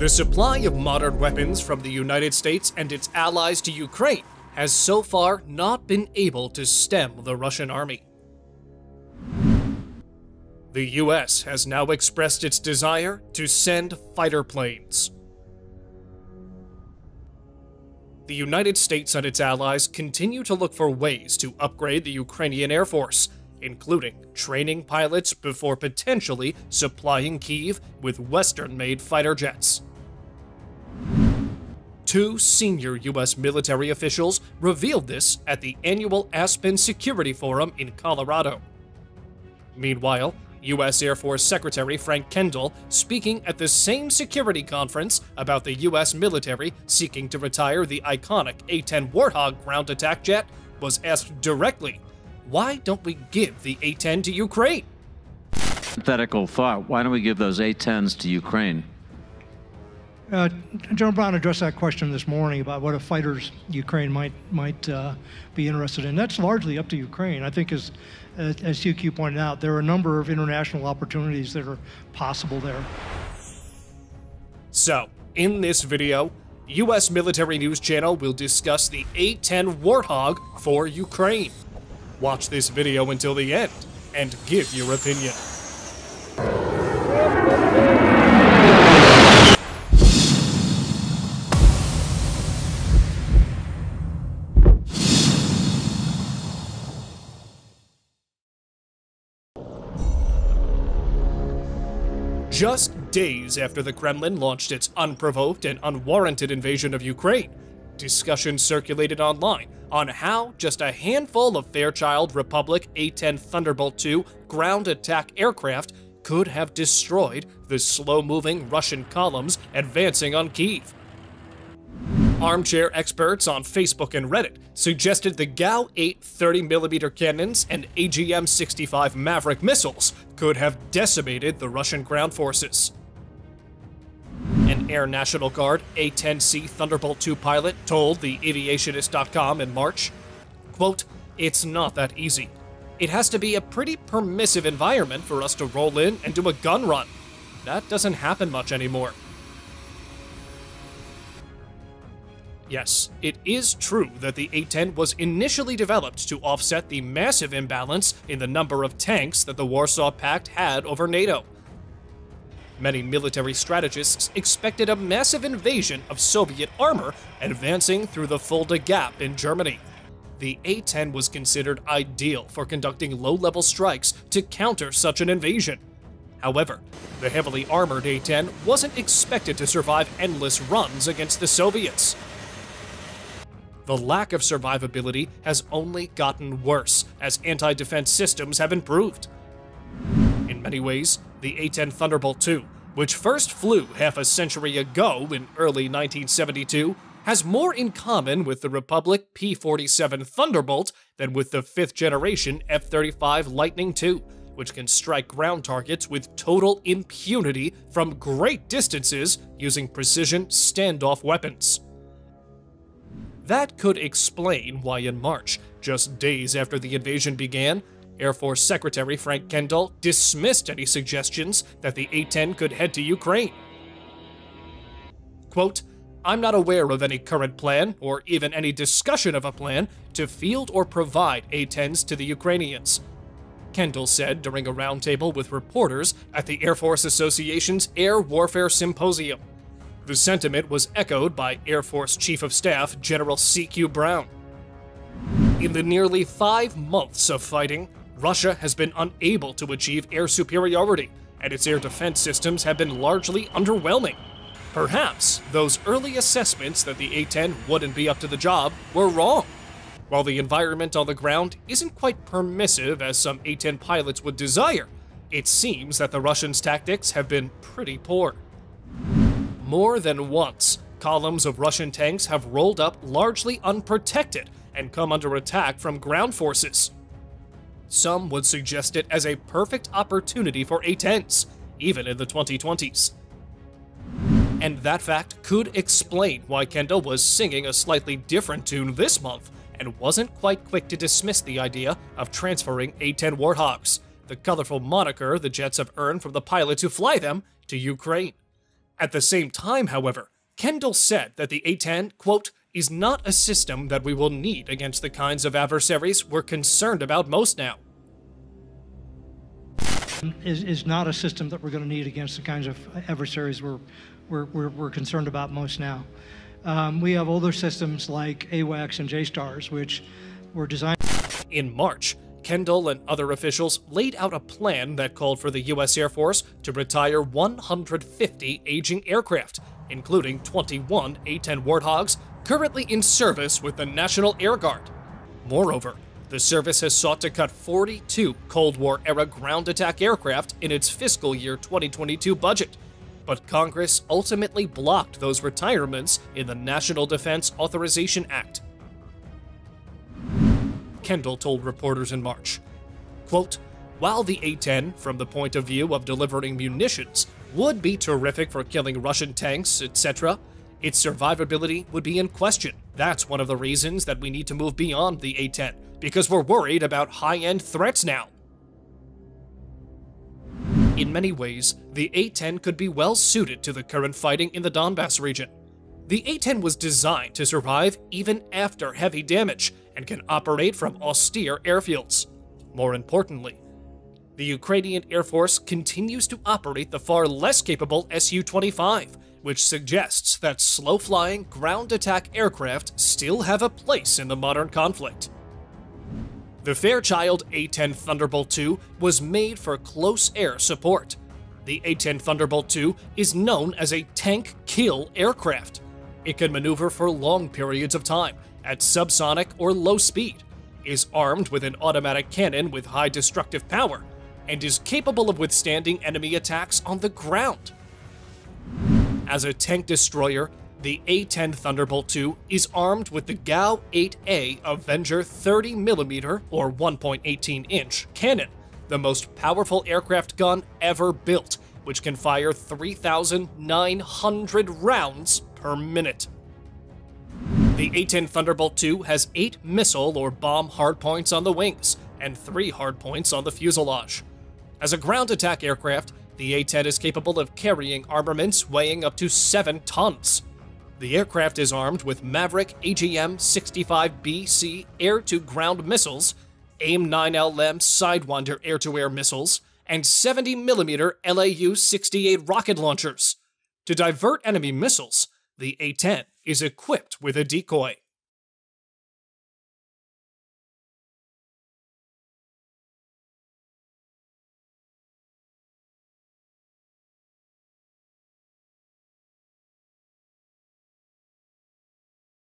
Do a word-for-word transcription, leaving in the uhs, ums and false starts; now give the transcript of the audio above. The supply of modern weapons from the United States and its allies to Ukraine has so far not been able to stem the Russian army. The U S has now expressed its desire to send fighter planes. The United States and its allies continue to look for ways to upgrade the Ukrainian Air Force, including training pilots before potentially supplying Kyiv with Western-made fighter jets. Two senior U S military officials revealed this at the annual Aspen Security Forum in Colorado. Meanwhile, U S Air Force Secretary Frank Kendall, speaking at the same security conference about the U S military seeking to retire the iconic A ten Warthog ground attack jet, was asked directly, "Why don't we give the A ten to Ukraine?" Hypothetical thought, why don't we give those A tens to Ukraine? Uh, General Brown addressed that question this morning about what a fighters Ukraine might might uh, be interested in. That's largely up to Ukraine. I think, as, as as C Q pointed out, there are a number of international opportunities that are possible there. So, in this video, U S Military News Channel will discuss the A ten Warthog for Ukraine. Watch this video until the end and give your opinion. Just days after the Kremlin launched its unprovoked and unwarranted invasion of Ukraine, discussions circulated online on how just a handful of Fairchild Republic A ten Thunderbolt two ground attack aircraft could have destroyed the slow-moving Russian columns advancing on Kyiv. Armchair experts on Facebook and Reddit suggested the G A U eight thirty millimeter cannons and A G M sixty-five Maverick missiles could have decimated the Russian ground forces. An Air National Guard A ten C Thunderbolt two pilot told the Aviationist dot com in March, quote, "It's not that easy. It has to be a pretty permissive environment for us to roll in and do a gun run. That doesn't happen much anymore." Yes, it is true that the A ten was initially developed to offset the massive imbalance in the number of tanks that the Warsaw Pact had over NATO. Many military strategists expected a massive invasion of Soviet armor advancing through the Fulda Gap in Germany. The A ten was considered ideal for conducting low-level strikes to counter such an invasion. However, the heavily armored A ten wasn't expected to survive endless runs against the Soviets. The lack of survivability has only gotten worse as anti-defense systems have improved. In many ways, the A ten Thunderbolt two, which first flew half a century ago in early nineteen seventy-two, has more in common with the Republic P forty-seven Thunderbolt than with the fifth generation F thirty-five Lightning two, which can strike ground targets with total impunity from great distances using precision standoff weapons. That could explain why in March, just days after the invasion began, Air Force Secretary Frank Kendall dismissed any suggestions that the A ten could head to Ukraine. Quote, "I'm not aware of any current plan or even any discussion of a plan to field or provide A tens to the Ukrainians," Kendall said during a roundtable with reporters at the Air Force Association's Air Warfare Symposium. The sentiment was echoed by Air Force Chief of Staff General C Q Brown. In the nearly five months of fighting, Russia has been unable to achieve air superiority, and its air defense systems have been largely underwhelming. Perhaps those early assessments that the A ten wouldn't be up to the job were wrong. While the environment on the ground isn't quite permissive as some A ten pilots would desire, it seems that the Russians' tactics have been pretty poor. More than once, columns of Russian tanks have rolled up largely unprotected and come under attack from ground forces. Some would suggest it as a perfect opportunity for A tens, even in the twenty twenties. And that fact could explain why Kendall was singing a slightly different tune this month and wasn't quite quick to dismiss the idea of transferring A ten Warthogs, the colorful moniker the jets have earned from the pilots who fly them, to Ukraine. At the same time, however, Kendall said that the A ten, quote, is not a system that we will need against the kinds of adversaries we're concerned about most now. Is, is not a system that we're going to need against the kinds of adversaries we're, we're, we're, we're concerned about most now. Um, we have older systems like AWACS and J STARS, which were designed. In March, Kendall and other officials laid out a plan that called for the U S Air Force to retire one hundred fifty aging aircraft, including twenty-one A ten Warthogs currently in service with the National Air Guard. Moreover, the service has sought to cut forty-two Cold War-era ground attack aircraft in its fiscal year twenty twenty-two budget, but Congress ultimately blocked those retirements in the National Defense Authorization Act. Kendall told reporters in March, quote, while the A ten, from the point of view of delivering munitions, would be terrific for killing Russian tanks, et cetera, its survivability would be in question. That's one of the reasons that we need to move beyond the A ten, because we're worried about high-end threats now. In many ways, the A ten could be well suited to the current fighting in the Donbass region. The A ten was designed to survive even after heavy damage, and can operate from austere airfields. More importantly, the Ukrainian Air Force continues to operate the far less capable S U twenty-five, which suggests that slow-flying ground attack aircraft still have a place in the modern conflict. The Fairchild A ten Thunderbolt two was made for close air support. The A ten Thunderbolt two is known as a tank kill aircraft. It can maneuver for long periods of time, at subsonic or low speed, is armed with an automatic cannon with high destructive power, and is capable of withstanding enemy attacks on the ground. As a tank destroyer, the A ten Thunderbolt two is armed with the G A U eight A Avenger thirty millimeter or one point one eight inch cannon, the most powerful aircraft gun ever built, which can fire three thousand nine hundred rounds per minute. The A ten Thunderbolt two has eight missile or bomb hardpoints on the wings and three hardpoints on the fuselage. As a ground attack aircraft, the A ten is capable of carrying armaments weighing up to seven tons. The aircraft is armed with Maverick A G M sixty-five B C air-to-ground missiles, AIM nine L M Sidewinder air-to-air missiles, and seventy millimeter L A U sixty-eight rocket launchers. To divert enemy missiles, the A ten is equipped with a decoy.